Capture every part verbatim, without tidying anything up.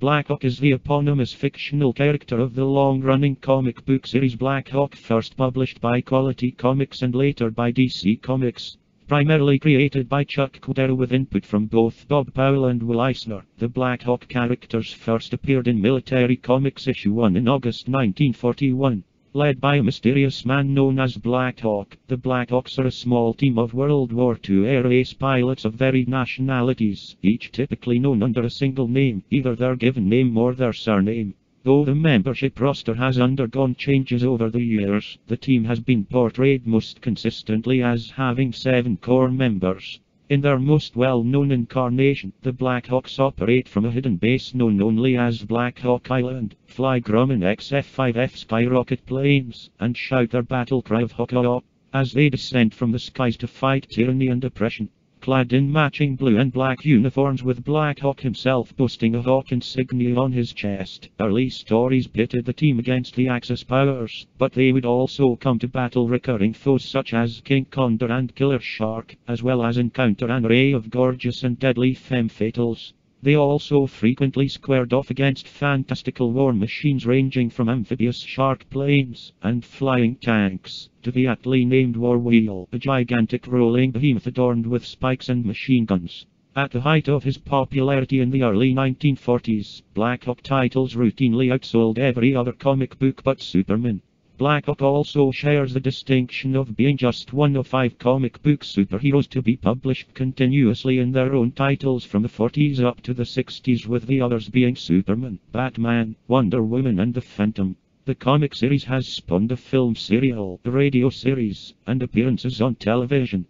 Blackhawk is the eponymous fictional character of the long-running comic book series Blackhawk, first published by Quality Comics and later by D C Comics. Primarily created by Chuck Cuidera with input from both Bob Powell and Will Eisner, the Blackhawk characters first appeared in Military Comics issue one in August nineteen forty-one. Led by a mysterious man known as Blackhawk, the Blackhawks are a small team of World War Two air race pilots of varied nationalities, each typically known under a single name, either their given name or their surname. Though the membership roster has undergone changes over the years, the team has been portrayed most consistently as having seven core members. In their most well-known incarnation, the Blackhawks operate from a hidden base known only as Blackhawk Island, fly Grumman X F five F skyrocket planes, and shout their battle cry of Hawk-Haw as they descend from the skies to fight tyranny and oppression. Clad in matching blue and black uniforms with Blackhawk himself boasting a hawk insignia on his chest, early stories pitted the team against the Axis powers, but they would also come to battle recurring foes such as King Condor and Killer Shark, as well as encounter an array of gorgeous and deadly femme fatales. They also frequently squared off against fantastical war machines ranging from amphibious shark planes and flying tanks to the aptly named War Wheel, a gigantic rolling behemoth adorned with spikes and machine guns. At the height of his popularity in the early nineteen forties, Blackhawk titles routinely outsold every other comic book but Superman. Blackhawk also shares the distinction of being just one of five comic book superheroes to be published continuously in their own titles from the forties up to the sixties, with the others being Superman, Batman, Wonder Woman and the Phantom. The comic series has spawned a film serial, a radio series, and appearances on television.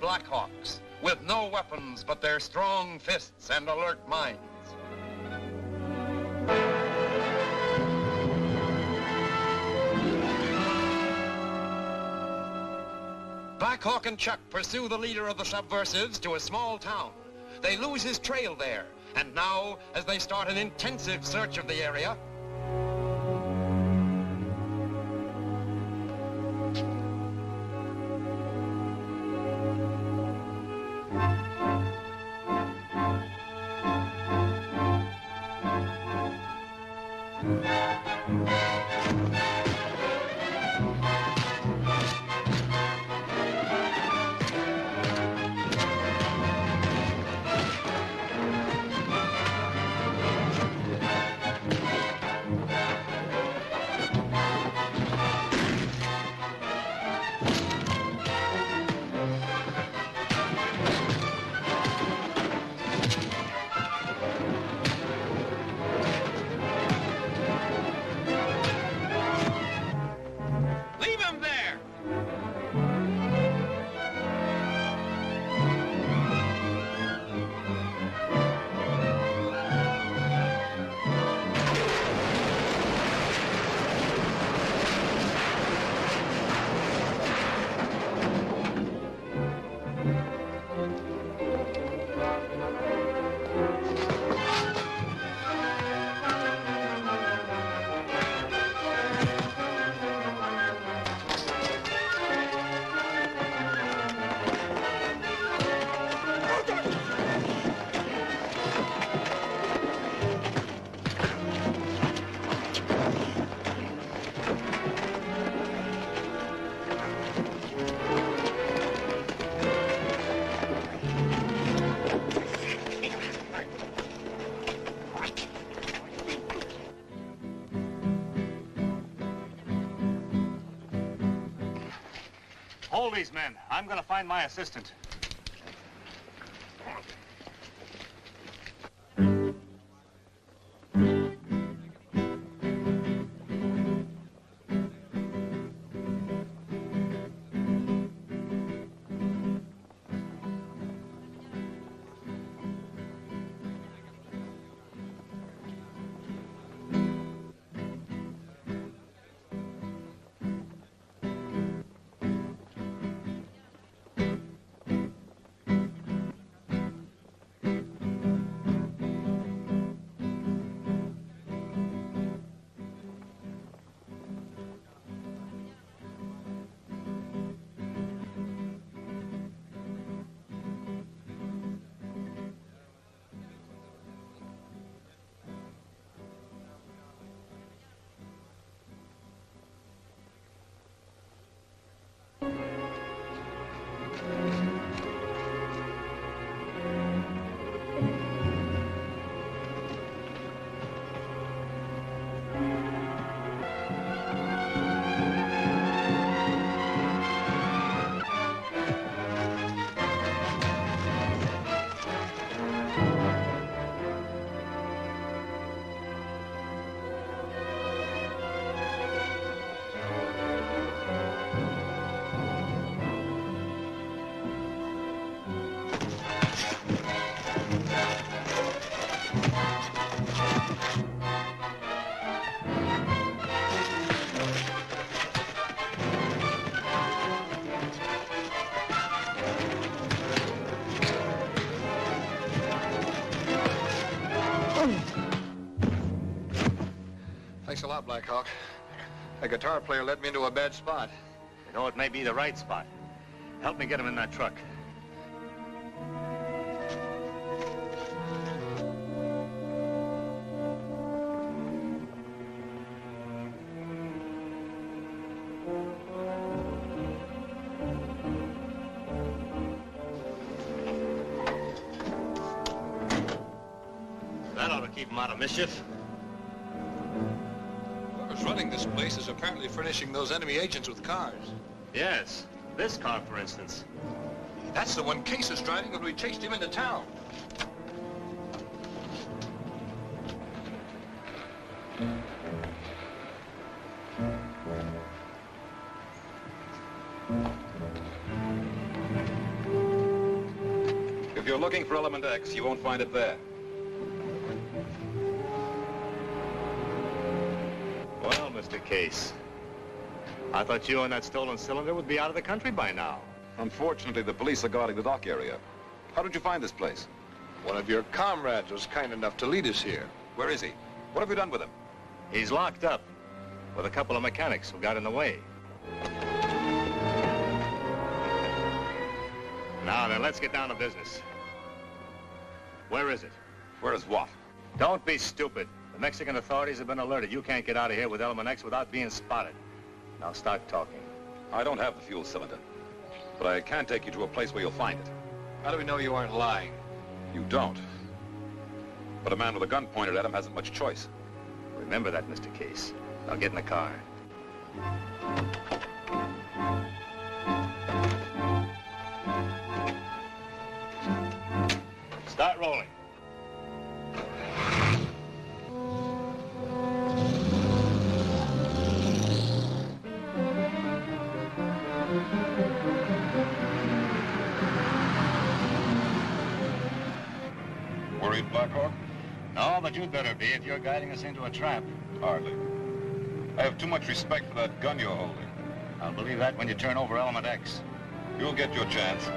Blackhawks, with no weapons but their strong fists and alert minds. Blackhawk and Chuck pursue the leader of the subversives to a small town. They lose his trail there, and now, as they start an intensive search of the area, hold these men. I'm going to find my assistant. Blackhawk. A guitar player led me into a bad spot. You know, it may be the right spot. Help me get him in that truck. That ought to keep him out of mischief. Whoever's running this place is apparently furnishing those enemy agents with cars. Yes. This car, for instance. That's the one Case was driving when we chased him into town. If you're looking for Element X, you won't find it there. Well, Mister Case, I thought you and that stolen cylinder would be out of the country by now. Unfortunately, the police are guarding the dock area. How did you find this place? One of your comrades was kind enough to lead us here. Where is he? What have you done with him? He's locked up with a couple of mechanics who got in the way. Now then, let's get down to business. Where is it? Where is what? Don't be stupid. The Mexican authorities have been alerted. You can't get out of here with Element X without being spotted. Now start talking. I don't have the fuel cylinder, but I can take you to a place where you'll find it. How do we know you aren't lying? You don't. But a man with a gun pointed at him hasn't much choice. Remember that, Mister Case. Now get in the car. Start rolling. Blackhawk? No, but you'd better be if you're guiding us into a trap. Hardly. I have too much respect for that gun you're holding. I'll believe that when you turn over Element X. You'll get your chance.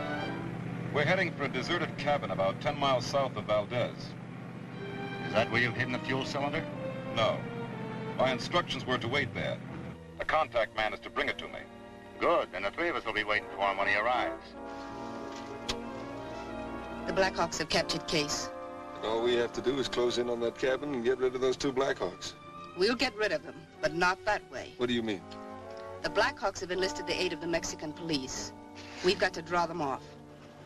We're heading for a deserted cabin about ten miles south of Valdez. Is that where you've hidden the fuel cylinder? No. My instructions were to wait there. The contact man is to bring it to me. Good. Then the three of us will be waiting for him when he arrives. The Blackhawks have captured Case. All we have to do is close in on that cabin and get rid of those two Blackhawks. We'll get rid of them, but not that way. What do you mean? The Blackhawks have enlisted the aid of the Mexican police. We've got to draw them off.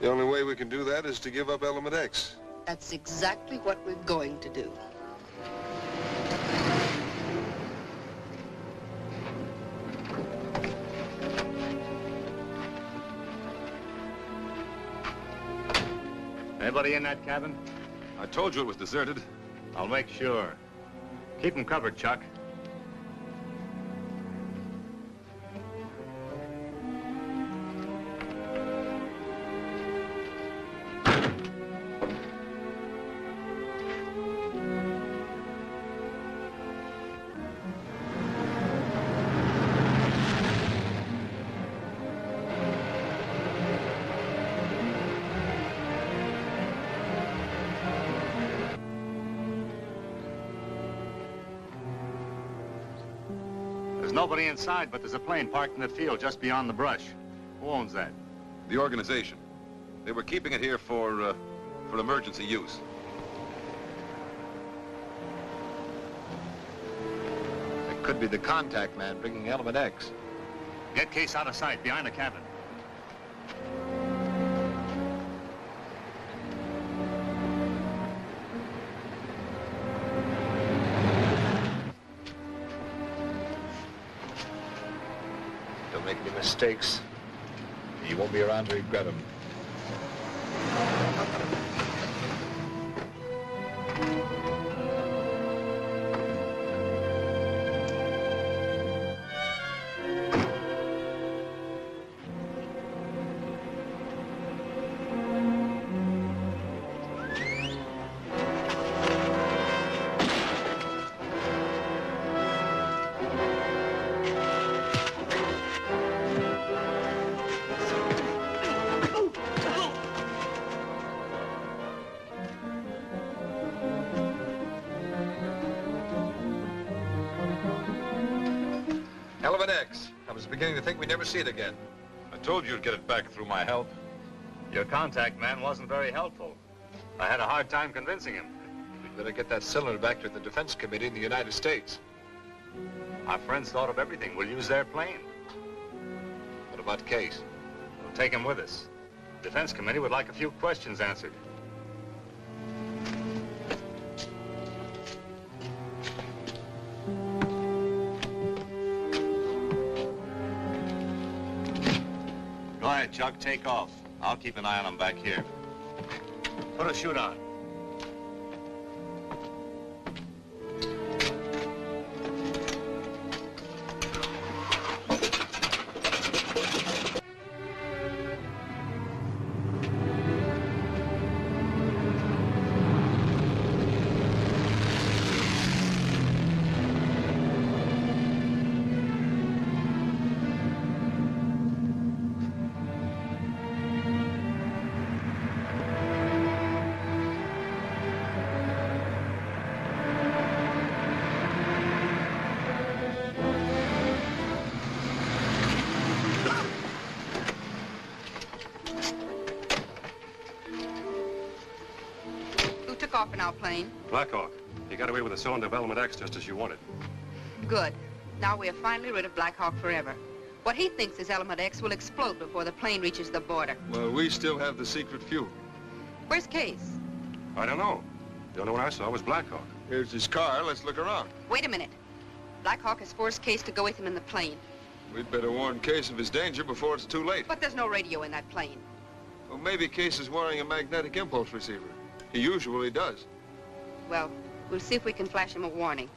The only way we can do that is to give up Element X. That's exactly what we're going to do. Anybody in that cabin? I told you it was deserted. I'll make sure. Keep them covered, Chuck. Nobody inside, but there's a plane parked in the field just beyond the brush. Who owns that? The organization. They were keeping it here for, uh, for emergency use. It could be the contact man bringing Element X. Get Case out of sight, behind the cabin. Mistakes. You won't be around to regret them. Element X. I was beginning to think we'd never see it again. I told you you'd get it back through my help. Your contact man wasn't very helpful. I had a hard time convincing him. We'd better get that cylinder back to the Defense Committee in the United States. Our friends thought of everything. We'll use their plane. What about Case? We'll take him with us. The Defense Committee would like a few questions answered. Go ahead, Chuck. Take off. I'll keep an eye on him back here. Put a chute on. Blackhawk, you got away with a cylinder of Element X just as you wanted. Good. Now we're finally rid of Blackhawk forever. What he thinks is Element X will explode before the plane reaches the border. Well, we still have the secret fuel. Where's Case? I don't know. The only one I saw was Blackhawk. Here's his car. Let's look around. Wait a minute. Blackhawk has forced Case to go with him in the plane. We'd better warn Case of his danger before it's too late. But there's no radio in that plane. Well, maybe Case is wearing a magnetic impulse receiver. He usually does. Well, we'll see if we can flash him a warning.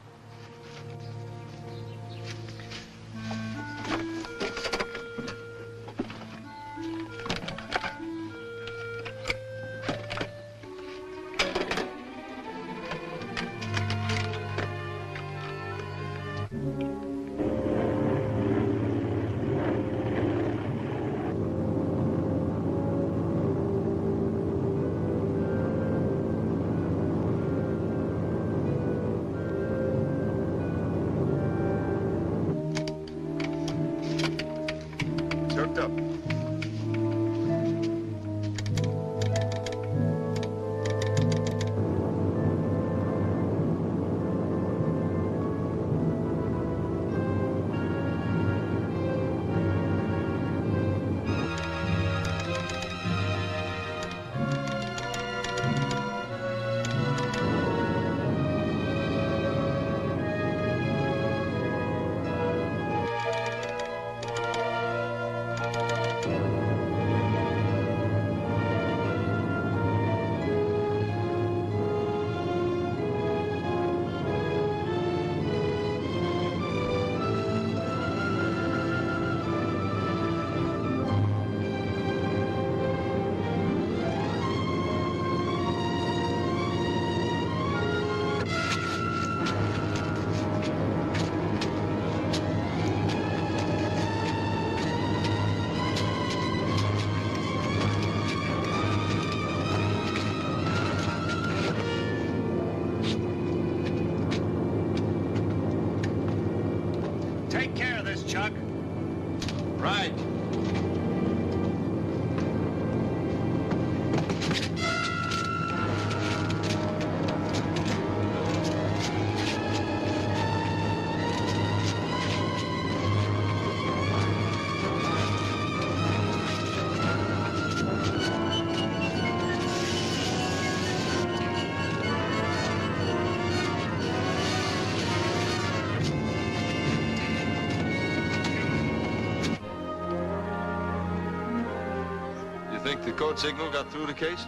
The code signal got through the Case?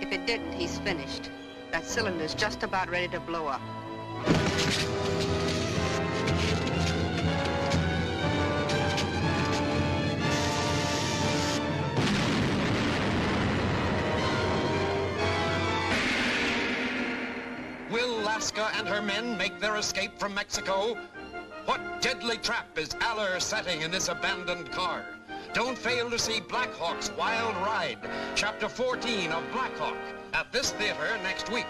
If it didn't, he's finished. That cylinder's just about ready to blow up. Will Laska and her men make their escape from Mexico? What deadly trap is Aller setting in this abandoned car? Don't fail to see Blackhawk's Wild Ride, Chapter fourteen of Blackhawk, at this theater next week.